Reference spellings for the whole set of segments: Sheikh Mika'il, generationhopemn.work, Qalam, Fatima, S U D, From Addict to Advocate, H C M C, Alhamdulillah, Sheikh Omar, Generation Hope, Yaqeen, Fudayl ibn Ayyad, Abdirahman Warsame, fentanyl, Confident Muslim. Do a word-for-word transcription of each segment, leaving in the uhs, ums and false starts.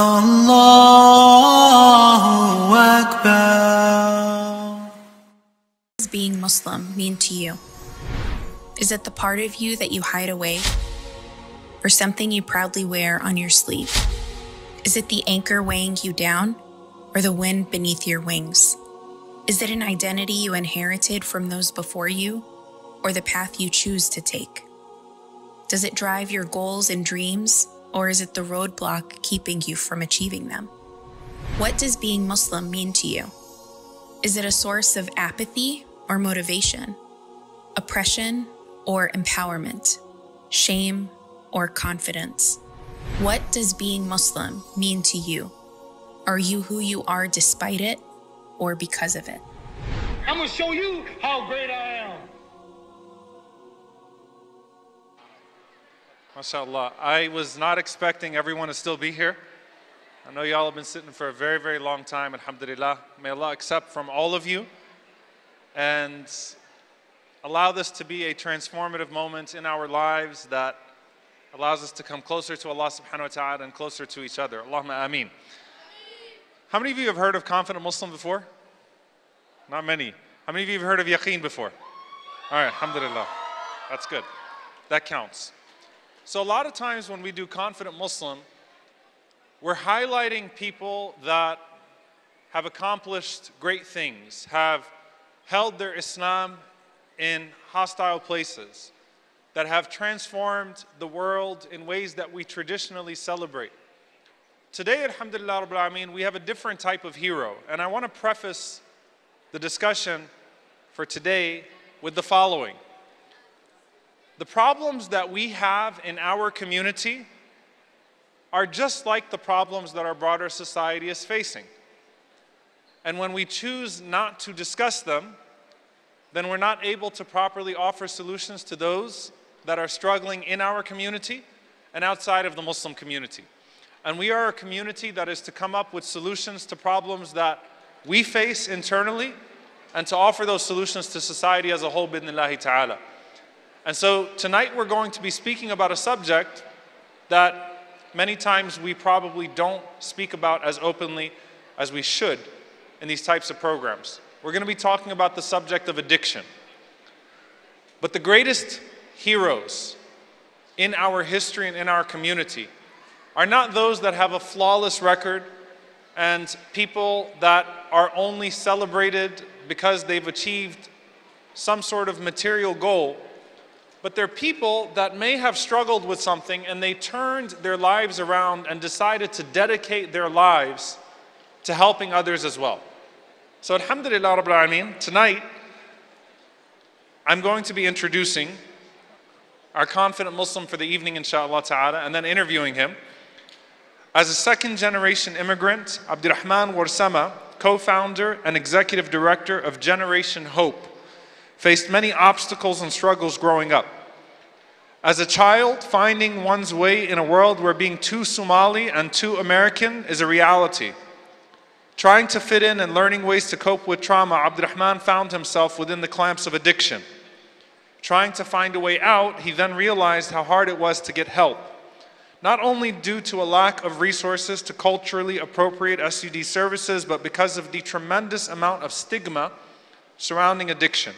Allahu Akbar. What does being Muslim mean to you? Is it the part of you that you hide away? Or something you proudly wear on your sleeve? Is it the anchor weighing you down? Or the wind beneath your wings? Is it an identity you inherited from those before you? Or the path you choose to take? Does it drive your goals and dreams? Or is it the roadblock keeping you from achieving them? What does being Muslim mean to you? Is it a source of apathy or motivation? Oppression or empowerment? Shame or confidence? What does being Muslim mean to you? Are you who you are despite it or because of it? I'm gonna show you how great I am. MashaAllah, I was not expecting everyone to still be here. I know y'all have been sitting for a very, very long time, alhamdulillah. May Allah accept from all of you and allow this to be a transformative moment in our lives that allows us to come closer to Allah subhanahu wa ta'ala and closer to each other. Allahumma ameen. How many of you have heard of Confident Muslim before? Not many. How many of you have heard of Yaqeen before? All right, alhamdulillah. That's good. That counts. So a lot of times when we do Confident Muslim, we're highlighting people that have accomplished great things, have held their Islam in hostile places, that have transformed the world in ways that we traditionally celebrate. Today, alhamdulillah rabbil alameen, we have a different type of hero. And I want to preface the discussion for today with the following. The problems that we have in our community are just like the problems that our broader society is facing. And when we choose not to discuss them, then we're not able to properly offer solutions to those that are struggling in our community and outside of the Muslim community. And we are a community that is to come up with solutions to problems that we face internally and to offer those solutions to society as a whole, bi'idhnillahi ta'ala. And so tonight we're going to be speaking about a subject that many times we probably don't speak about as openly as we should in these types of programs. We're going to be talking about the subject of addiction. But the greatest heroes in our history and in our community are not those that have a flawless record and people that are only celebrated because they've achieved some sort of material goal. But they're people that may have struggled with something and they turned their lives around and decided to dedicate their lives to helping others as well. So alhamdulillah rabbil alameen, tonight I'm going to be introducing our Confident Muslim for the evening inshaAllah ta'ala and then interviewing him. As a second generation immigrant, Abdirahman Warsame, co-founder and executive director of Generation Hope, faced many obstacles and struggles growing up. As a child, finding one's way in a world where being too Somali and too American is a reality. Trying to fit in and learning ways to cope with trauma, Abdirahman found himself within the clamps of addiction. Trying to find a way out, he then realized how hard it was to get help. Not only due to a lack of resources to culturally appropriate S U D services, but because of the tremendous amount of stigma surrounding addiction.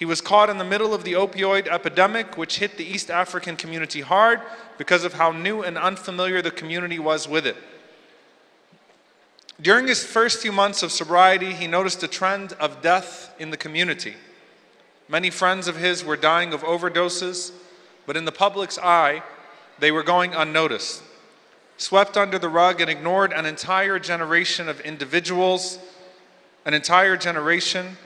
He was caught in the middle of the opioid epidemic, which hit the East African community hard because of how new and unfamiliar the community was with it. During his first few months of sobriety, he noticed a trend of death in the community. Many friends of his were dying of overdoses, but in the public's eye, they were going unnoticed. Swept under the rug and ignored an entire generation of individuals, an entire generation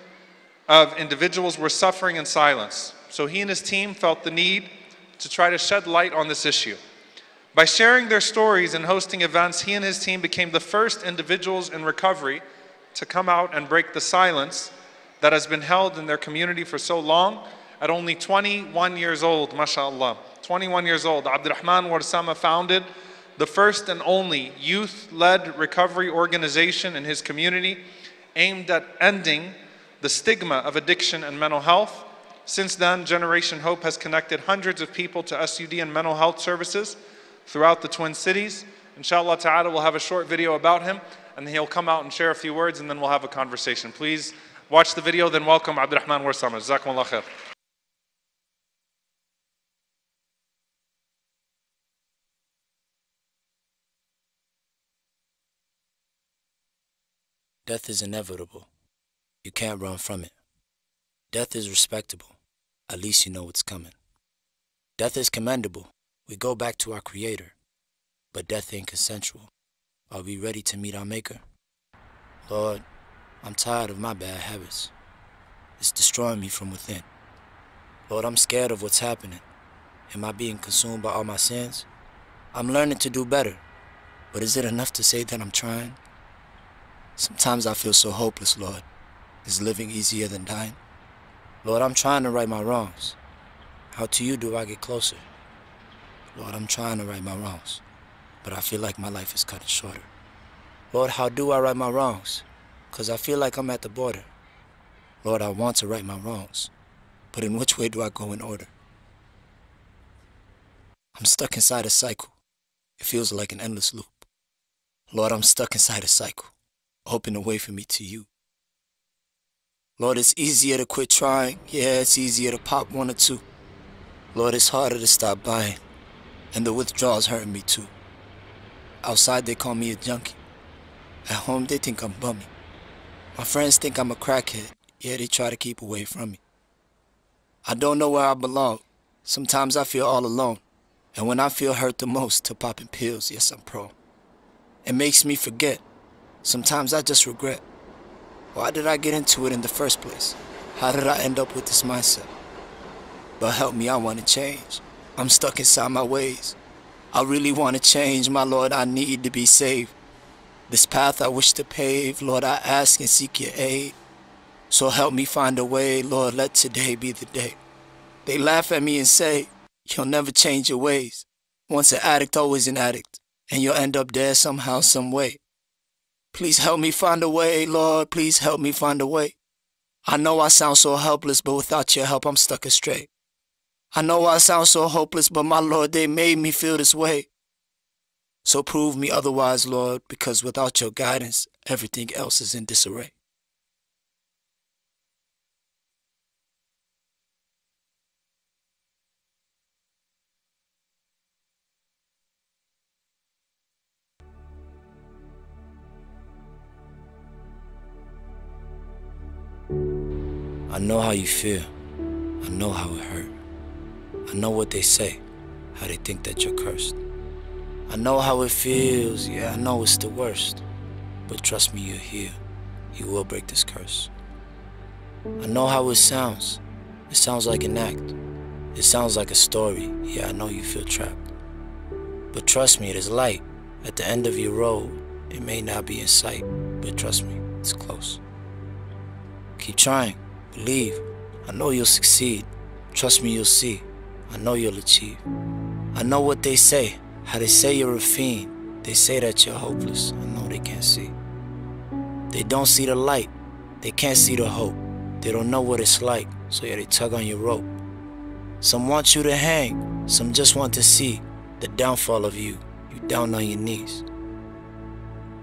of individuals were suffering in silence. So he and his team felt the need to try to shed light on this issue. By sharing their stories and hosting events, he and his team became the first individuals in recovery to come out and break the silence that has been held in their community for so long. At only twenty-one years old, mashallah, twenty-one years old, Abdirahman Warsame founded the first and only youth-led recovery organization in his community aimed at ending the stigma of addiction and mental health. Since then, Generation Hope has connected hundreds of people to S U D and mental health services throughout the Twin Cities, Inshallah ta'ala, we'll have a short video about him, and he'll come out and share a few words, and then we'll have a conversation. Please watch the video, then welcome Abdirahman Warsame. Jazakumullah khair. Death is inevitable. You can't run from it. Death is respectable. At least you know what's coming. Death is commendable. We go back to our Creator. But death ain't consensual. Are we ready to meet our Maker? Lord, I'm tired of my bad habits. It's destroying me from within. Lord, I'm scared of what's happening. Am I being consumed by all my sins? I'm learning to do better. But is it enough to say that I'm trying? Sometimes I feel so hopeless, Lord. Is living easier than dying? Lord, I'm trying to right my wrongs. How to you do I get closer? Lord, I'm trying to right my wrongs, but I feel like my life is cutting shorter. Lord, how do I right my wrongs? Because I feel like I'm at the border. Lord, I want to right my wrongs, but in which way do I go in order? I'm stuck inside a cycle. It feels like an endless loop. Lord, I'm stuck inside a cycle. Open the way for me to you. Lord, it's easier to quit trying. Yeah, it's easier to pop one or two. Lord, it's harder to stop buying. And the withdrawal's hurting me too. Outside they call me a junkie. At home they think I'm bummy. My friends think I'm a crackhead. Yeah, they try to keep away from me. I don't know where I belong. Sometimes I feel all alone. And when I feel hurt the most, to popping pills, yes, I'm prone. It makes me forget. Sometimes I just regret. Why did I get into it in the first place? How did I end up with this mindset? But help me, I want to change. I'm stuck inside my ways. I really want to change, my Lord, I need to be saved. This path I wish to pave, Lord, I ask and seek your aid. So help me find a way, Lord, let today be the day. They laugh at me and say, you'll never change your ways. Once an addict, always an addict. And you'll end up there somehow, some way. Please help me find a way, Lord, please help me find a way. I know I sound so helpless, but without your help, I'm stuck astray. I know I sound so hopeless, but my Lord, they made me feel this way. So prove me otherwise, Lord, because without your guidance, everything else is in disarray. I know how you feel, I know how it hurt. I know what they say, how they think that you're cursed. I know how it feels, yeah, I know it's the worst. But trust me, you're here, you will break this curse. I know how it sounds, it sounds like an act. It sounds like a story, yeah, I know you feel trapped. But trust me, there's light at the end of your road. It may not be in sight, but trust me, it's close. Keep trying. Believe, I know you'll succeed. Trust me, you'll see. I know you'll achieve. I know what they say, how they say you're a fiend. They say that you're hopeless. I know they can't see. They don't see the light. They can't see the hope. They don't know what it's like, so yeah, they tug on your rope. Some want you to hang. Some just want to see the downfall of you. You down on your knees.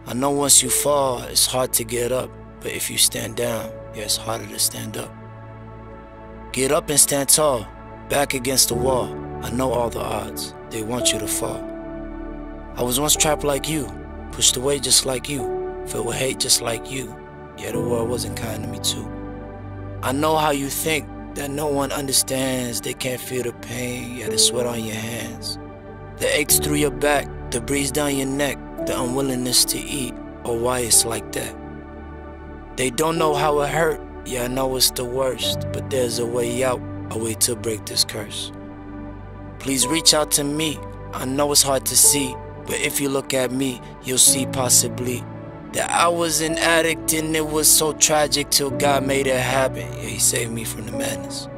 I know once you fall, it's hard to get up. But if you stand down, yeah, it's harder to stand up. Get up and stand tall, back against the wall. I know all the odds, they want you to fall. I was once trapped like you, pushed away just like you, filled with hate just like you. Yeah, the world wasn't kind to me too. I know how you think that no one understands. They can't feel the pain, yeah, the sweat on your hands. The aches through your back, the breeze down your neck, the unwillingness to eat, or why it's like that. They don't know how it hurt, yeah, I know it's the worst, but there's a way out, a way to break this curse. Please reach out to me, I know it's hard to see, but if you look at me, you'll see possibly that I was an addict and it was so tragic till God made it happen, yeah, he saved me from the madness.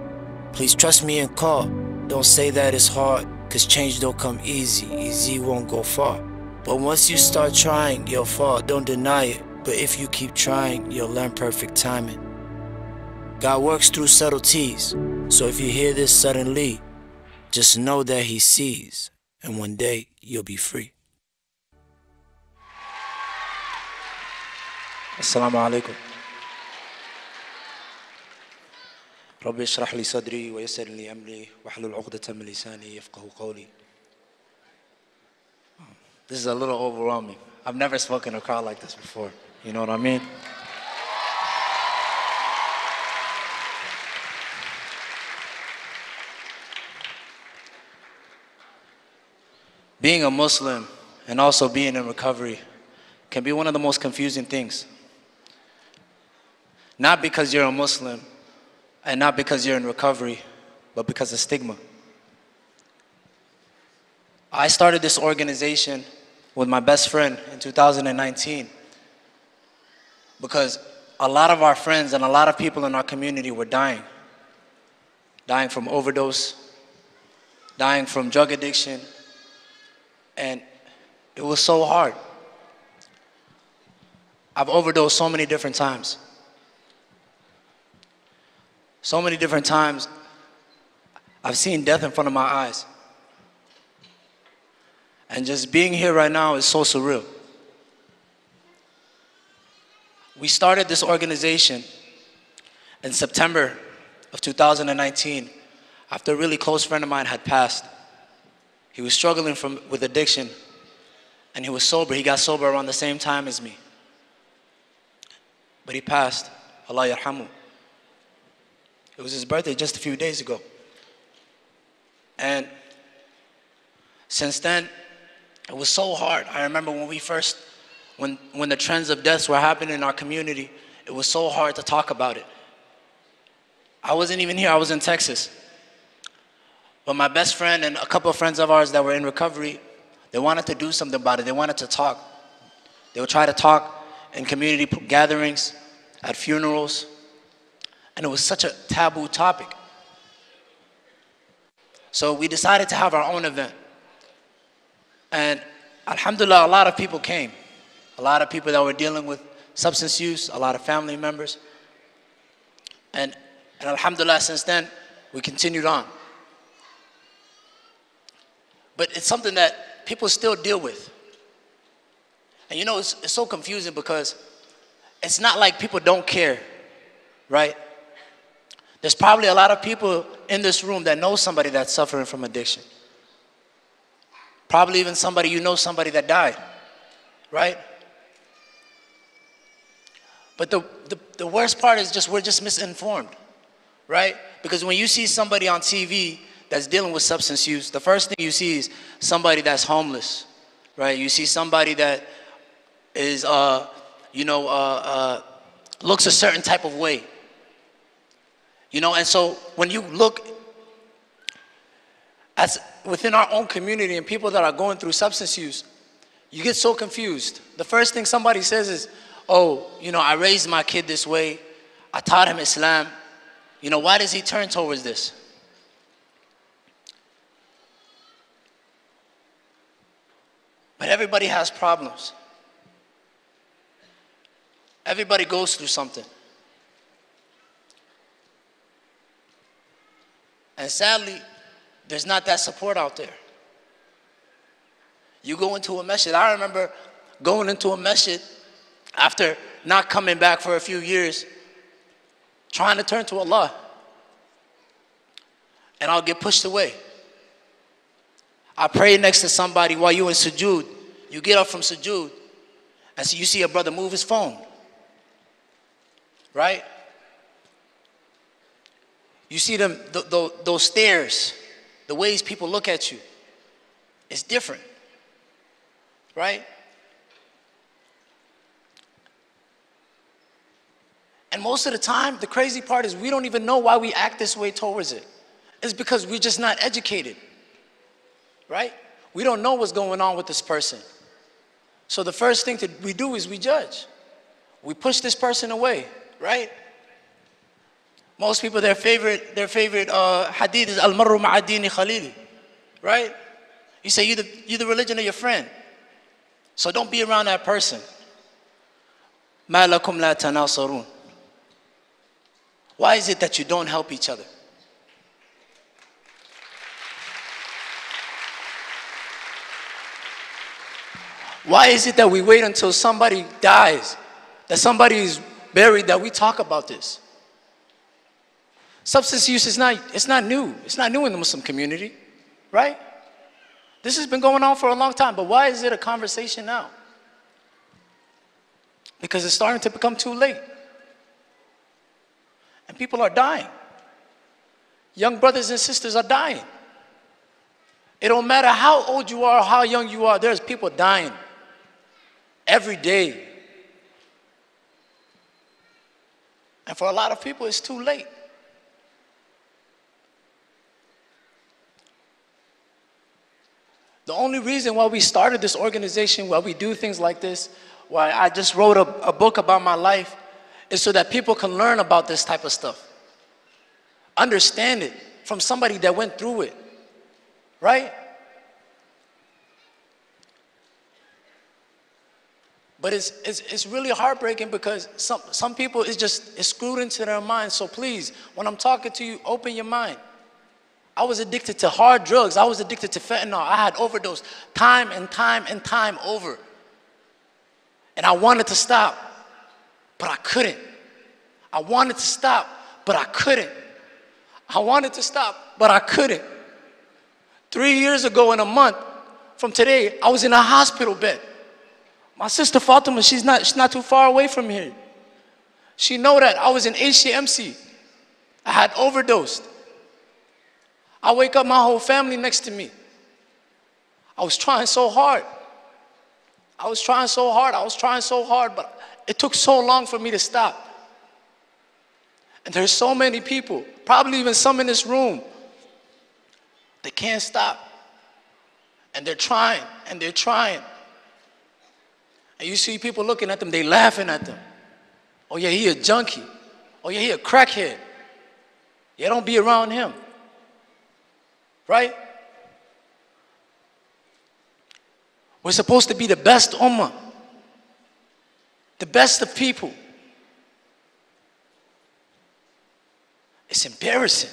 Please trust me and call, don't say that it's hard, cause change don't come easy, easy won't go far. But once you start trying, you'll fall, don't deny it. But if you keep trying, you'll learn perfect timing. God works through subtleties, so if you hear this suddenly, just know that he sees, and one day you'll be free. السلام عليكم ربي اشرح لي صدري ويسر لي أمري واحلل عقدة من لساني يفقهوا قولي. This is a little overwhelming. I've never spoken in a crowd like this before. You know what I mean? Being a Muslim and also being in recovery can be one of the most confusing things. Not because you're a Muslim and not because you're in recovery, but because of stigma. I started this organization with my best friend in two thousand nineteen because a lot of our friends and a lot of people in our community were dying. Dying from overdose, dying from drug addiction, and it was so hard. I've overdosed so many different times. So many different times, I've seen death in front of my eyes. And just being here right now is so surreal. We started this organization in September of two thousand nineteen after a really close friend of mine had passed. He was struggling from, with addiction, and he was sober. He got sober around the same time as me. But he passed. Allah yarhamu. It was his birthday just a few days ago. And since then, it was so hard. I remember when we first, when, when the trends of deaths were happening in our community, it was so hard to talk about it. I wasn't even here. I was in Texas. But my best friend and a couple of friends of ours that were in recovery, they wanted to do something about it. They wanted to talk. They would try to talk in community gatherings, at funerals. And it was such a taboo topic. So we decided to have our own event. And alhamdulillah, a lot of people came. A lot of people that were dealing with substance use, a lot of family members. And, and alhamdulillah, since then, we continued on. But it's something that people still deal with. And you know, it's, it's so confusing because it's not like people don't care, right? There's probably a lot of people in this room that know somebody that's suffering from addiction. Probably even somebody, you know somebody that died, right? But the, the, the worst part is just we're just misinformed, right? Because when you see somebody on T V that's dealing with substance use, the first thing you see is somebody that's homeless, right? You see somebody that is, uh, you know, uh, uh, looks a certain type of way, you know? And so when you look at within our own community and people that are going through substance use, you get so confused. The first thing somebody says is, oh, you know, I raised my kid this way. I taught him Islam. You know, why does he turn towards this? But everybody has problems. Everybody goes through something. And sadly, there's not that support out there. You go into a masjid. I remember going into a masjid after not coming back for a few years, trying to turn to Allah. And I'll get pushed away. I pray next to somebody while you're in sujood. You get up from sujood and so you see a brother move his phone, right? You see them, th th those stares, the ways people look at you, it's different, right? And most of the time, the crazy part is we don't even know why we act this way towards it. It's because we're just not educated. Right? We don't know what's going on with this person. So the first thing that we do is we judge. We push this person away, right? Most people, their favorite, their favorite uh, hadith is Al-Marru Ma'adini Khalili, right? You say you're the, you're the religion of your friend, so don't be around that person. Ma lakum la tanasarun. Why is it that you don't help each other? Why is it that we wait until somebody dies that somebody is buried, that we talk about this. Substance use is not, it's not new. It's not new in the Muslim community, right? This has been going on for a long time, but why is it a conversation now? Because it's starting to become too late. And people are dying. Young brothers and sisters are dying. It don't matter how old you are, how young you are, there's people dying every day. And for a lot of people, it's too late. The only reason why we started this organization, why we do things like this, why I just wrote a, a book about my life, is so that people can learn about this type of stuff. Understand it from somebody that went through it, right? But it's, it's, it's really heartbreaking because some, some people, it's just it's screwed into their mind. So please, when I'm talking to you, open your mind. I was addicted to hard drugs. I was addicted to fentanyl. I had overdosed time and time and time over. And I wanted to stop, but I couldn't. I wanted to stop, but I couldn't. I wanted to stop, but I couldn't. Three years ago in a month from today, I was in a hospital bed. My sister Fatima, she's not, she's not too far away from here. She know that I was in H C M C. I had overdosed. I wake up, my whole family next to me. I was trying so hard. I was trying so hard. I was trying so hard, but it took so long for me to stop. And there's so many people, probably even some in this room, they can't stop. And they're trying, and they're trying. And you see people looking at them, they laughing at them. Oh yeah, he a junkie. Oh yeah, he a crackhead. Yeah, don't be around him. Right? We're supposed to be the best ummah, the best of people. It's embarrassing.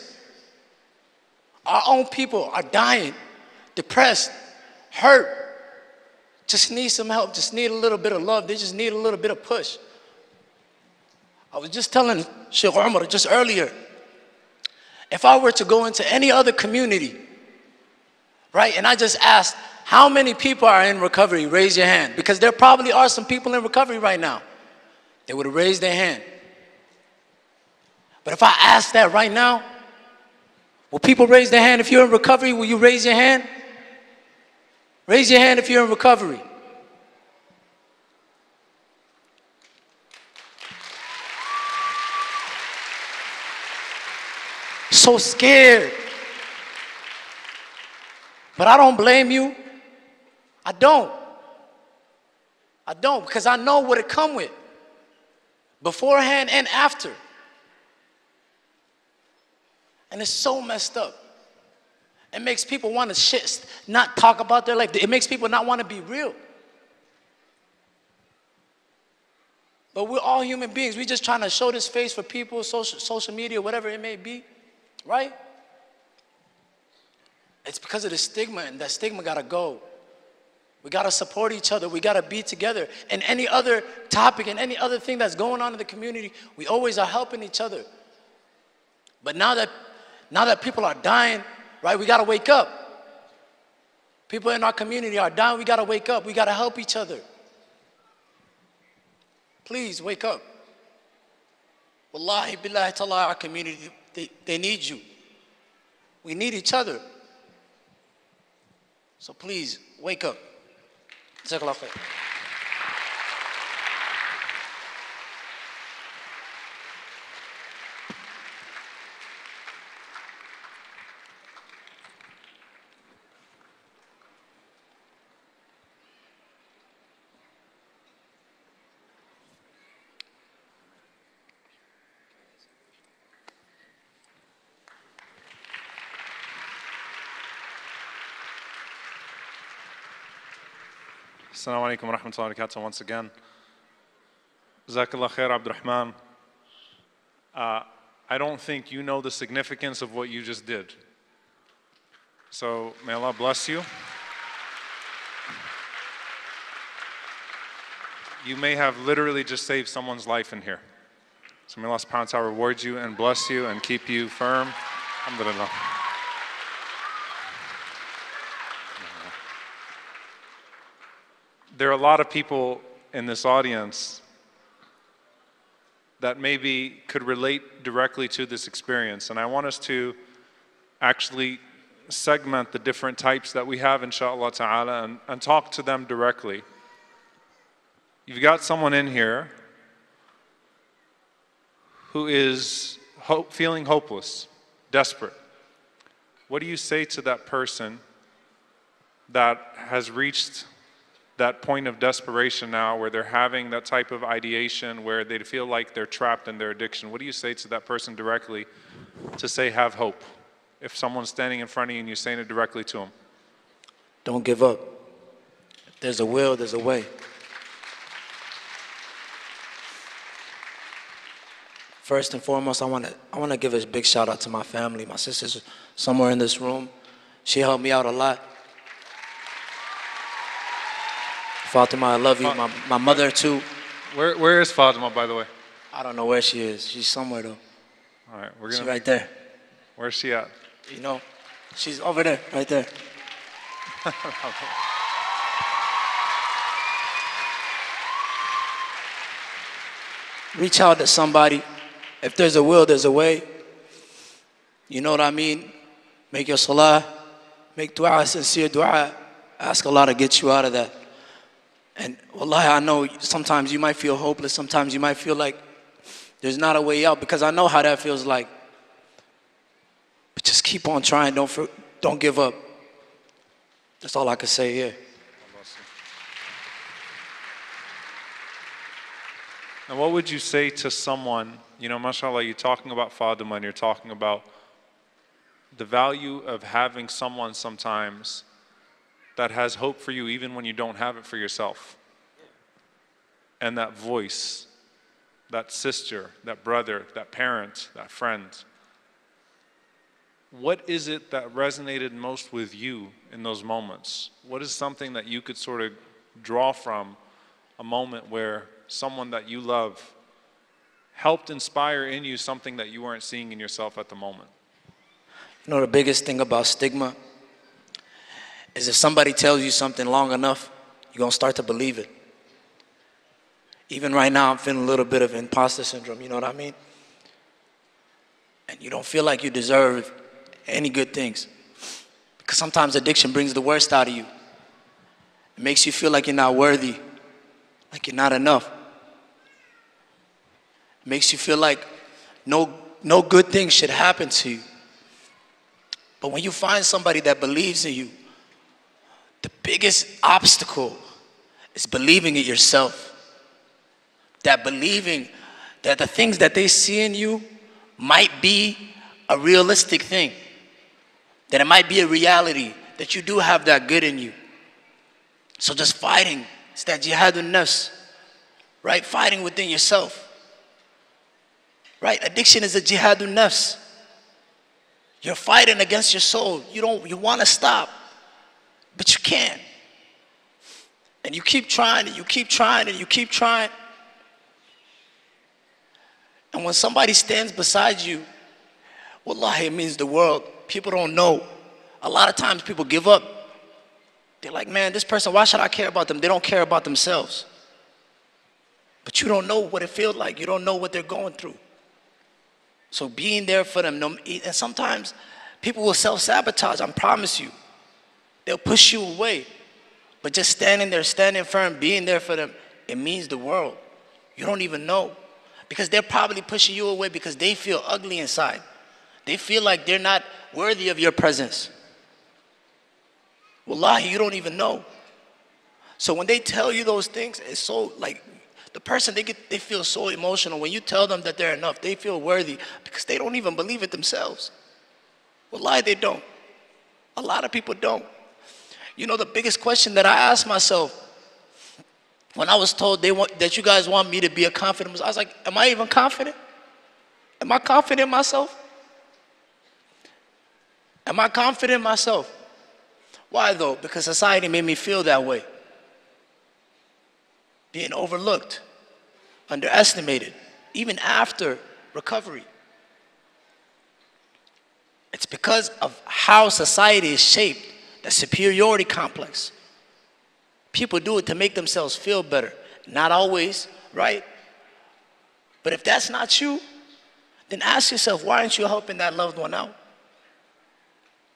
Our own people are dying, depressed, hurt, just need some help, just need a little bit of love. They just need a little bit of push. I was just telling Sheikh Omar just earlier, if I were to go into any other community, right, and I just asked, how many people are in recovery? Raise your hand. Because there probably are some people in recovery right now. They would have raised their hand. But if I asked that right now, will people raise their hand? If you're in recovery, will you raise your hand? Raise your hand if you're in recovery. So scared. But I don't blame you. I don't. I don't, because I know what it come with. Beforehand and after. And it's so messed up. It makes people want to shit, not talk about their life. It makes people not want to be real. But we're all human beings. We're just trying to show this face for people, social, social media, whatever it may be. Right? It's because of the stigma, and that stigma gotta go. We gotta support each other. We gotta be together. And any other topic and any other thing that's going on in the community, we always are helping each other. But now that now that people are dying, right, we gotta wake up. People in our community are dying, we gotta wake up. We gotta help each other. Please wake up. Wallahi billahi ta'ala, our community. They, they need you. We need each other. So please, wake up. JazakAllah khair. Assalamu alaikum wa rahmatullahi wa barakatuh once again. Jazakallah khair, Abdirahman. Uh, I don't think you know the significance of what you just did. So may Allah bless you. you may have literally just saved someone's life in here. So may Allah subhanahu wa ta'ala reward you and bless you and keep you firm. Alhamdulillah. There are a lot of people in this audience that maybe could relate directly to this experience. And I want us to actually segment the different types that we have, inshallah ta'ala, and, and talk to them directly. You've got someone in here who is hope, feeling hopeless, desperate. What do you say to that person that has reached that point of desperation now, where they're having that type of ideation, where they feel like they're trapped in their addiction? What do you say to that person directly to say, have hope? If someone's standing in front of you and you're saying it directly to them. Don't give up. If there's a will, there's a way. First and foremost, I want to I want to give a big shout out to my family. My sister's somewhere in this room. She helped me out a lot. Fatima, I love you. My, my mother, too. Where, where is Fatima, by the way? I don't know where she is. She's somewhere, though. All right, we're gonna... She's right there. Where's she at? You know, she's over there, right there. Reach out to somebody. If there's a will, there's a way. You know what I mean? Make your salah. Make dua, sincere dua. Ask Allah to get you out of that. And wallahi, I know sometimes you might feel hopeless. Sometimes you might feel like there's not a way out, because I know how that feels like. But just keep on trying. Don't, for, don't give up. That's all I can say here. And what would you say to someone, you know, mashallah, you're talking about Fatima and you're talking about the value of having someone sometimes that has hope for you even when you don't have it for yourself. And that voice, that sister, that brother, that parent, that friend. What is it that resonated most with you in those moments? What is something that you could sort of draw from a moment where someone that you love helped inspire in you something that you weren't seeing in yourself at the moment? You know, the biggest thing about stigma is if somebody tells you something long enough, you're going to start to believe it. Even right now, I'm feeling a little bit of imposter syndrome, you know what I mean? And you don't feel like you deserve any good things. Because sometimes addiction brings the worst out of you. It makes you feel like you're not worthy, like you're not enough. It makes you feel like no, no good thing should happen to you. But when you find somebody that believes in you, the biggest obstacle is believing in yourself. That believing that the things that they see in you might be a realistic thing. That it might be a reality. That you do have that good in you. So just fighting. It's that jihadun nafs. Right? Fighting within yourself. Right? Addiction is a jihadun nafs. You're fighting against your soul. You don't, you want to stop. But you can. And you keep trying, and you keep trying, and you keep trying. And when somebody stands beside you, wallahi, it means the world. People don't know. A lot of times people give up. They're like, man, this person, why should I care about them? They don't care about themselves. But you don't know what it feels like. You don't know what they're going through. So being there for them. And sometimes people will self-sabotage, I promise you. They'll push you away. But just standing there, standing firm, being there for them, it means the world. You don't even know. Because they're probably pushing you away because they feel ugly inside. They feel like they're not worthy of your presence. Wallahi, you don't even know. So when they tell you those things, it's so like, the person, they, get, they feel so emotional. When you tell them that they're enough, they feel worthy because they don't even believe it themselves. Wallahi, they don't. A lot of people don't. You know, the biggest question that I asked myself when I was told they want, that you guys want me to be a confident Muslim, I was like, am I even confident? Am I confident in myself? Am I confident in myself? Why though? Because society made me feel that way. being overlooked, underestimated, even after recovery. It's because of how society is shaped, the superiority complex. People do it to make themselves feel better. Not always, right? But if that's not you, then ask yourself, why aren't you helping that loved one out?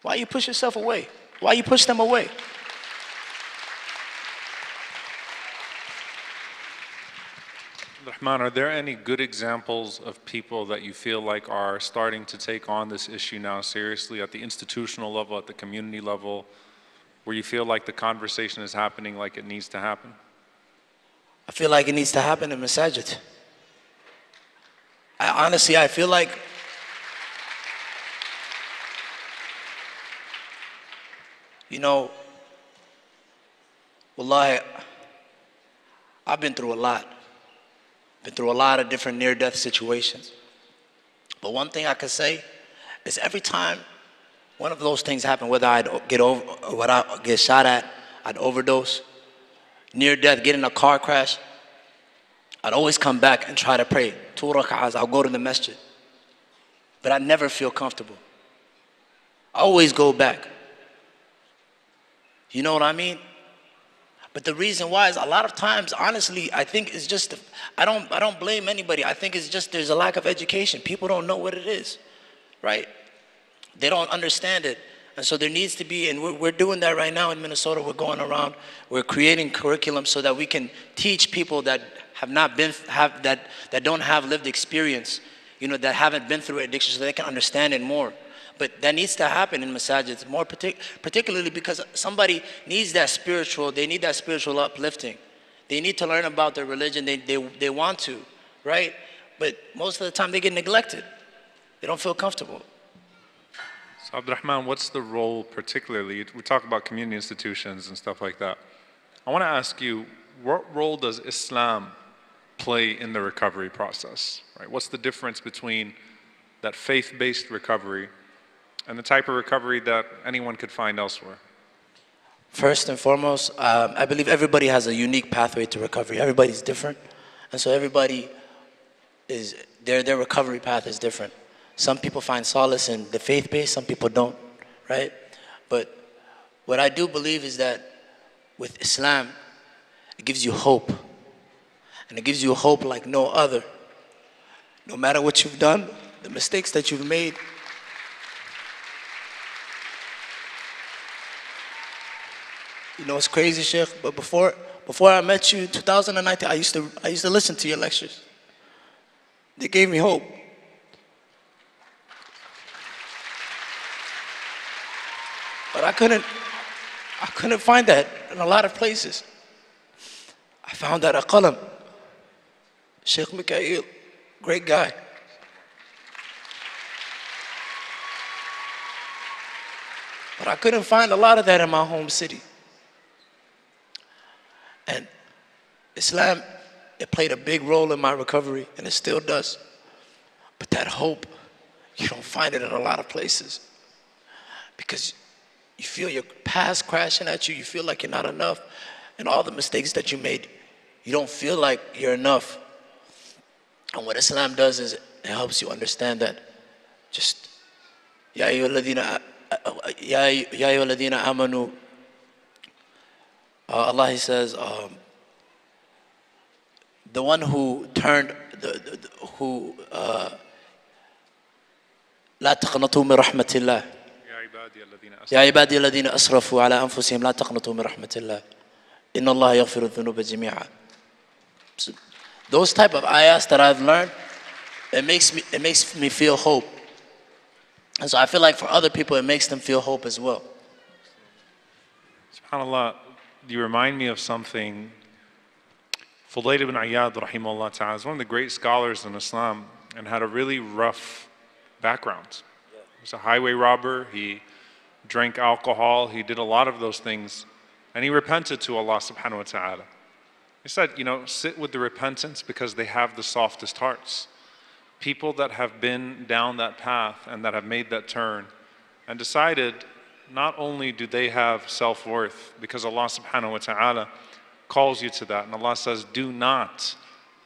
Why you push yourself away? Why you push them away? Abdirahman, are there any good examples of people that you feel like are starting to take on this issue now seriously at the institutional level, at the community level, where you feel like the conversation is happening like it needs to happen? I feel like it needs to happen in Masajid. I honestly, I feel like you know, wallahi, I've been through a lot. Been through a lot of different near-death situations. But one thing I can say is every time one of those things happened, whether I'd get over, whether I get shot at, I'd overdose, near-death, get in a car crash, I'd always come back and try to pray. Two rak'ahs, I'll go to the masjid. But I never feel comfortable. I always go back. You know what I mean? But the reason why is a lot of times, honestly, I think it's just, I don't, I don't blame anybody. I think it's just there's a lack of education. People don't know what it is, right? They don't understand it. And so there needs to be, and we're, we're doing that right now in Minnesota. We're going around, we're creating curriculum so that we can teach people that have not been, have, that, that don't have lived experience, you know, that haven't been through addiction so they can understand it more. But that needs to happen in masajids, more partic particularly because somebody needs that spiritual, they need that spiritual uplifting. They need to learn about their religion, they, they, they want to, right? But most of the time they get neglected. They don't feel comfortable. So Abdirahman, what's the role particularly, we talk about community institutions and stuff like that. I want to ask you, what role does Islam play in the recovery process? Right? What's the difference between that faith-based recovery and the type of recovery that anyone could find elsewhere? First and foremost, um, I believe everybody has a unique pathway to recovery. Everybody's different. And so everybody is, their, their recovery path is different. Some people find solace in the faith-based, some people don't, right? But what I do believe is that with Islam, it gives you hope. And it gives you hope like no other. No matter what you've done, the mistakes that you've made, you know, it's crazy, Sheikh, but before, before I met you in two thousand nineteen, I used, to, I used to listen to your lectures. They gave me hope. But I couldn't, I couldn't find that in a lot of places. I found that at Qalam. Sheikh Mika'il, great guy. But I couldn't find a lot of that in my home city. And Islam, it played a big role in my recovery, and it still does. But that hope, you don't find it in a lot of places. Because you feel your past crashing at you, you feel like you're not enough, and all the mistakes that you made, you don't feel like you're enough. And what Islam does is it helps you understand that. Just, Ya ayyuhalladhina amanu. Uh, Allah, he says, um, the one who turned, the, the, who, uh, لا تقنطوا من رحمة الله. يا عبادي الذين أسرفوا على أنفسهم لا تقنطوا من رحمة الله. إن الله يغفر الذنوب جميعا. Those type of ayahs that I've learned, it makes me, it makes me feel hope. And so I feel like for other people, it makes them feel hope as well. SubhanAllah. You remind me of something. Fudayl ibn Ayyad, rahimahullah ta'ala, is one of the great scholars in Islam and had a really rough background. Yeah. He was a highway robber, he drank alcohol, he did a lot of those things, and he repented to Allah subhanahu wa ta'ala. He said, you know, sit with the repentance because they have the softest hearts. People that have been down that path and that have made that turn and decided, not only do they have self-worth, because Allah subhanahu wa ta'ala calls you to that. And Allah says, do not,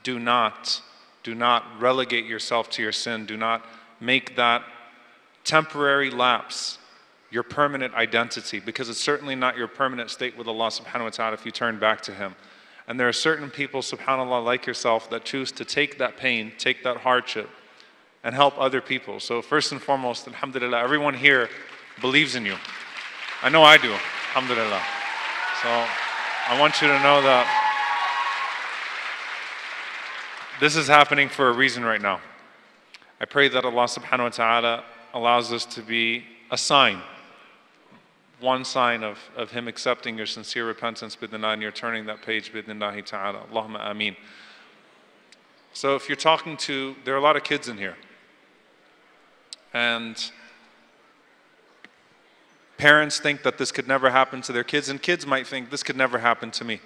do not, do not relegate yourself to your sin. Do not make that temporary lapse your permanent identity, because it's certainly not your permanent state with Allah subhanahu wa ta'ala if you turn back to Him. And there are certain people, subhanAllah, like yourself, that choose to take that pain, take that hardship, and help other people. So first and foremost, alhamdulillah, everyone here believes in you. I know I do, alhamdulillah. So I want you to know that this is happening for a reason right now. I pray that Allah subhanahu wa ta'ala allows this to be a sign, one sign of, of Him accepting your sincere repentance, bidnillah, and you're turning that page, bidnillahi ta'ala. Allahumma ameen. So if you're talking to, there are a lot of kids in here. And parents think that this could never happen to their kids, and kids might think this could never happen to me.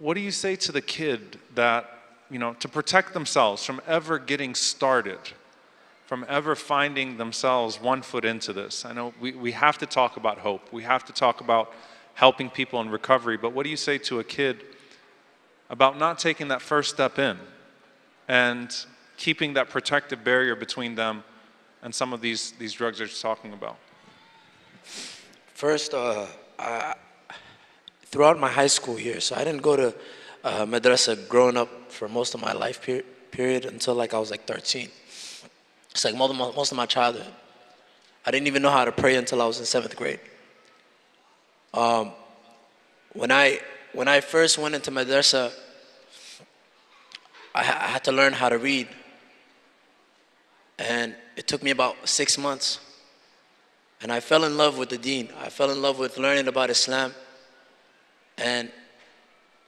What do you say to the kid that, you know, to protect themselves from ever getting started, from ever finding themselves one foot into this? I know we, we have to talk about hope. We have to talk about helping people in recovery. But what do you say to a kid about not taking that first step in and keeping that protective barrier between them and some of these, these drugs they're talking about? First, uh, I, throughout my high school years, so I didn't go to uh, madrasa growing up for most of my life per period until like I was like thirteen. It's like most of my childhood. I didn't even know how to pray until I was in seventh grade. Um, when, I, when I first went into madrasa, I, I had to learn how to read. And it took me about six months. And I fell in love with the deen. I fell in love with learning about Islam. And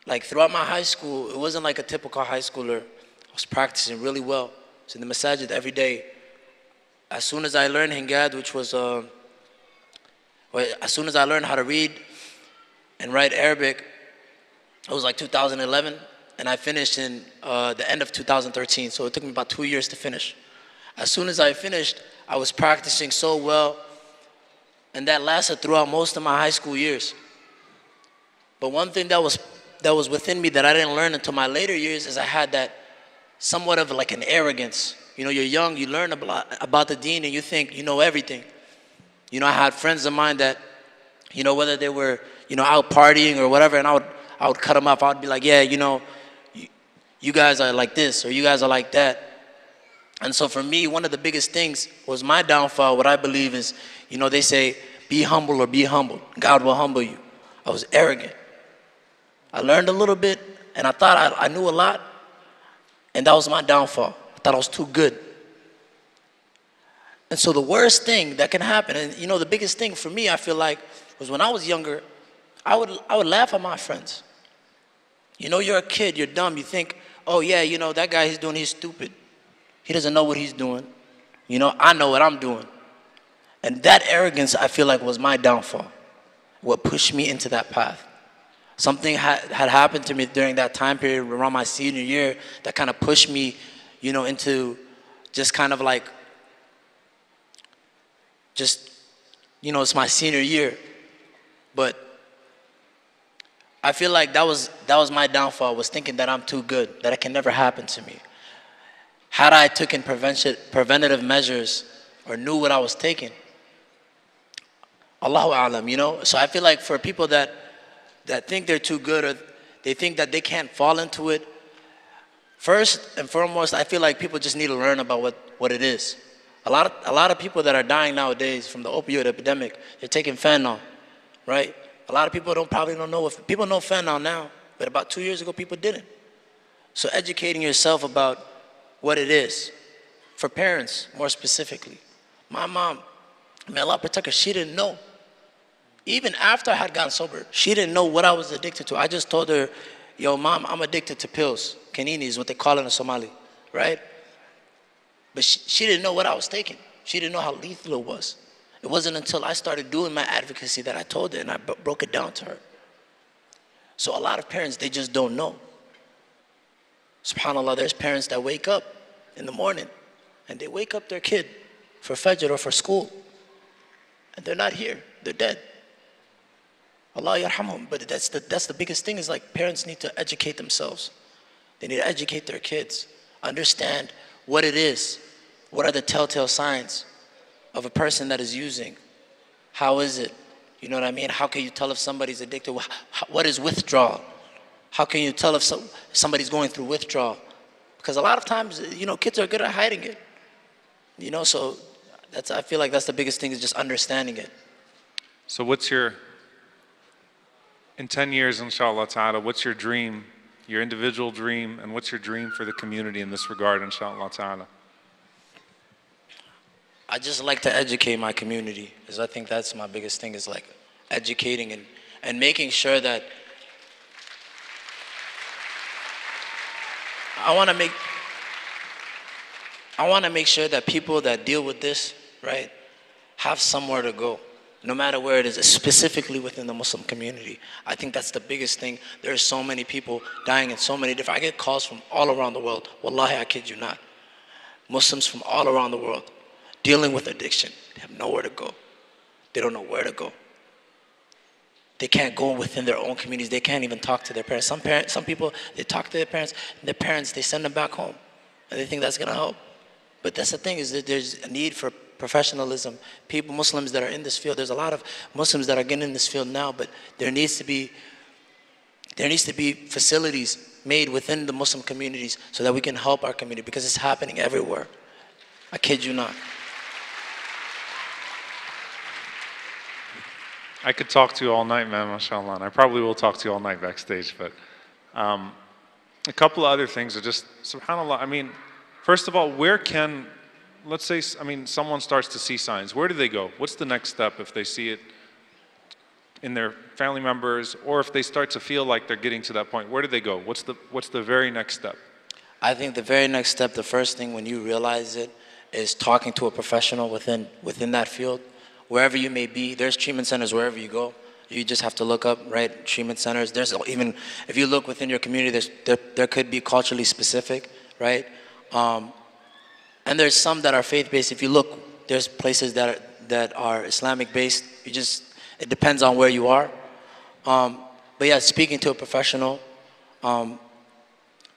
like throughout my high school, it wasn't like a typical high schooler. I was practicing really well. I was in the masajid every day. As soon as I learned Hingad, which was, uh, well, as soon as I learned how to read and write Arabic, it was like two thousand eleven, and I finished in uh, the end of two thousand thirteen, so it took me about two years to finish. As soon as I finished, I was practicing so well, and that lasted throughout most of my high school years. But one thing that was, that was within me that I didn't learn until my later years is I had that somewhat of like an arrogance. You know, you're young, you learn about the deen, and you think you know everything. You know, I had friends of mine that, you know, whether they were, you know, out partying or whatever, and I would, I would cut them off. I would be like, yeah, you know, you, you guys are like this, or you guys are like that. And so for me, one of the biggest things was my downfall. What I believe is, you know, they say, be humble or be humbled. God will humble you. I was arrogant. I learned a little bit, and I thought I, I knew a lot, and that was my downfall. I thought I was too good. And so the worst thing that can happen, and you know the biggest thing for me, I feel like, was when I was younger, I would, I would laugh at my friends. You know, you're a kid, you're dumb, you think, oh yeah, you know, that guy he's doing, he's stupid. He doesn't know what he's doing. You know, I know what I'm doing. And that arrogance, I feel like, was my downfall, what pushed me into that path. Something had, had happened to me during that time period around my senior year that kind of pushed me, you know, into just kind of like, just, you know, it's my senior year. But I feel like that was, that was my downfall, was thinking that I'm too good, that it can never happen to me. Had I taken prevention, preventative measures or knew what I was taking, Allahu A'lam, you know? So I feel like for people that, that think they're too good or they think that they can't fall into it, first and foremost, I feel like people just need to learn about what, what it is. A lot, of, a lot of people that are dying nowadays from the opioid epidemic, they're taking fentanyl, right? A lot of people don't probably don't know. If, people know fentanyl now, but about two years ago, people didn't. So educating yourself about what it is, for parents more specifically. My mom, may Allah protect her, she didn't know. Even after I had gotten sober, she didn't know what I was addicted to. I just told her, yo, mom, I'm addicted to pills. Kanini is what they call it in Somali, right? But she, she didn't know what I was taking. She didn't know how lethal it was. It wasn't until I started doing my advocacy that I told her, and I broke it down to her. So a lot of parents, they just don't know. SubhanAllah, there's parents that wake up in the morning, and they wake up their kid for Fajr or for school, and they're not here, they're dead. Allah yarhamhum. But that's the, that's the biggest thing, is like parents need to educate themselves. They need to educate their kids. Understand what it is. What are the telltale signs of a person that is using? How is it? You know what I mean? How can you tell if somebody's addicted? What is withdrawal? How can you tell if so, somebody's going through withdrawal? Because a lot of times, you know, kids are good at hiding it. You know, so that's, I feel like that's the biggest thing, is just understanding it. So what's your, in ten years, inshallah ta'ala, what's your dream, your individual dream, and what's your dream for the community in this regard, inshallah ta'ala? I just like to educate my community, because I think that's my biggest thing, is like educating and, and making sure that I want to make, I want to make sure that people that deal with this, right, have somewhere to go, no matter where it is, specifically within the Muslim community. I think that's the biggest thing. There are so many people dying in so many different, I get calls from all around the world. Wallahi, I kid you not. Muslims from all around the world dealing with addiction. They have nowhere to go. They don't know where to go. They can't go within their own communities. They can't even talk to their parents. Some parents, some people, they talk to their parents, and their parents, they send them back home. And they think that's gonna help. But that's the thing, is that there's a need for professionalism. People, Muslims that are in this field, there's a lot of Muslims that are getting in this field now, but there needs to be, there needs to be facilities made within the Muslim communities so that we can help our community, because it's happening everywhere. I kid you not. I could talk to you all night, man, mashallah, and I probably will talk to you all night backstage, but um, a couple of other things are just, subhanAllah, I mean, first of all, where can, let's say, I mean, someone starts to see signs, where do they go? What's the next step if they see it in their family members, or if they start to feel like they're getting to that point, where do they go? What's the, what's the very next step? I think the very next step, the first thing when you realize it, is talking to a professional within, within that field. Wherever you may be, there's treatment centers wherever you go. You just have to look up, right, treatment centers. There's even, if you look within your community, there's, there, there could be culturally specific, right? Um, and there's some that are faith-based. If you look, there's places that are, that are Islamic-based. You just, it depends on where you are. Um, but yeah, speaking to a professional. Um,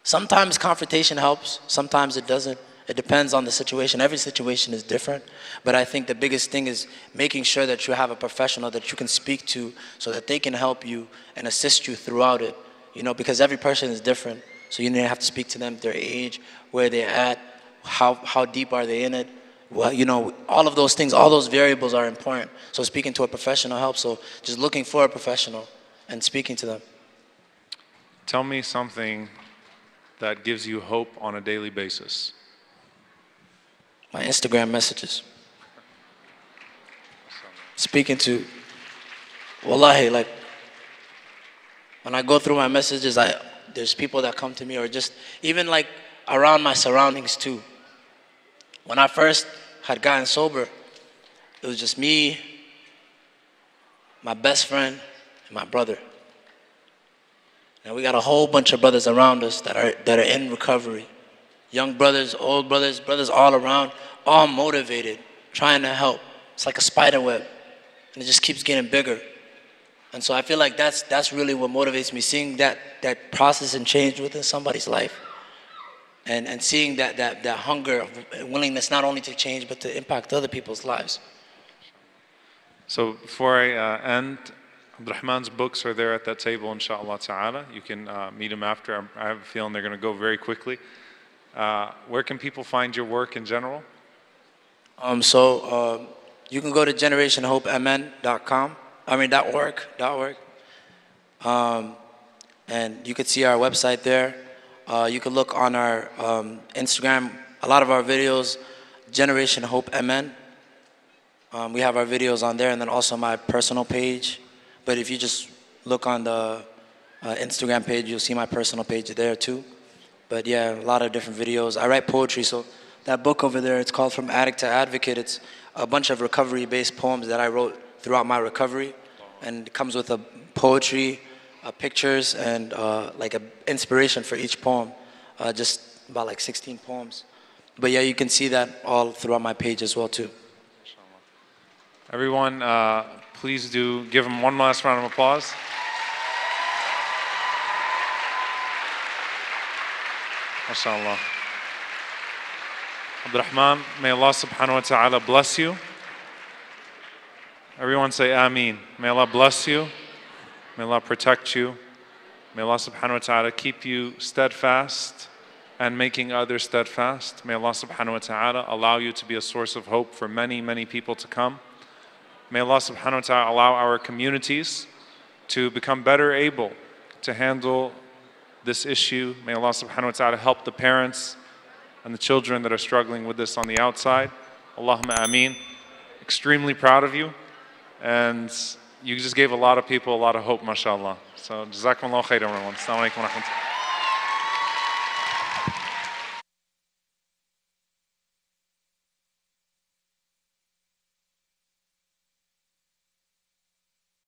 sometimes confrontation helps, sometimes it doesn't. It depends on the situation. Every situation is different. But I think the biggest thing is making sure that you have a professional that you can speak to so that they can help you and assist you throughout it. You know, because every person is different. So you need to have to speak to them, their age, where they're at, how, how deep are they in it. Well, you know, all of those things, all those variables are important. So speaking to a professional helps. So just looking for a professional and speaking to them. Tell me something that gives you hope on a daily basis. My Instagram messages. Speaking to, wallahi, like, when I go through my messages, I, there's people that come to me, or just, even like, around my surroundings too. When I first had gotten sober, it was just me, my best friend, and my brother. Now we got a whole bunch of brothers around us that are, that are in recovery. Young brothers, old brothers, brothers all around, all motivated, trying to help. It's like a spider web, and it just keeps getting bigger. And so I feel like that's, that's really what motivates me, seeing that, that process and change within somebody's life. And, and seeing that, that, that hunger and willingness not only to change, but to impact other people's lives. So before I uh, end, Abdirahman's books are there at that table, inshallah ta'ala. You can uh, meet him after. I have a feeling they're going to go very quickly. Uh, where can people find your work in general? Um, so uh, you can go to generation hope m n dot com. I mean dot .org, dot .org. Um, and you could see our website there. Uh, you can look on our um, Instagram. A lot of our videos, Generation Hope M N. Um, we have our videos on there, and then also my personal page. But if you just look on the uh, Instagram page, you'll see my personal page there too. But yeah, a lot of different videos. I write poetry, so that book over there, it's called From Addict to Advocate. It's a bunch of recovery-based poems that I wrote throughout my recovery. And it comes with a poetry, a pictures, and uh, like an inspiration for each poem. Uh, just about like sixteen poems. But yeah, you can see that all throughout my page as well, too. Everyone, uh, please do give him one last round of applause. MashaAllah. Abdirahman, may Allah subhanahu wa ta'ala bless you. Everyone say Ameen. May Allah bless you. May Allah protect you. May Allah subhanahu wa ta'ala keep you steadfast and making others steadfast. May Allah subhanahu wa ta'ala allow you to be a source of hope for many, many people to come. May Allah subhanahu wa ta'ala allow our communities to become better able to handle this issue. May Allah subhanahu wa ta'ala help the parents and the children that are struggling with this on the outside. Allahumma Ameen. Extremely proud of you. And you just gave a lot of people a lot of hope, mashallah. So, jazakumullahu khairan, everyone. Assalamu alaikum wa rahmatullah.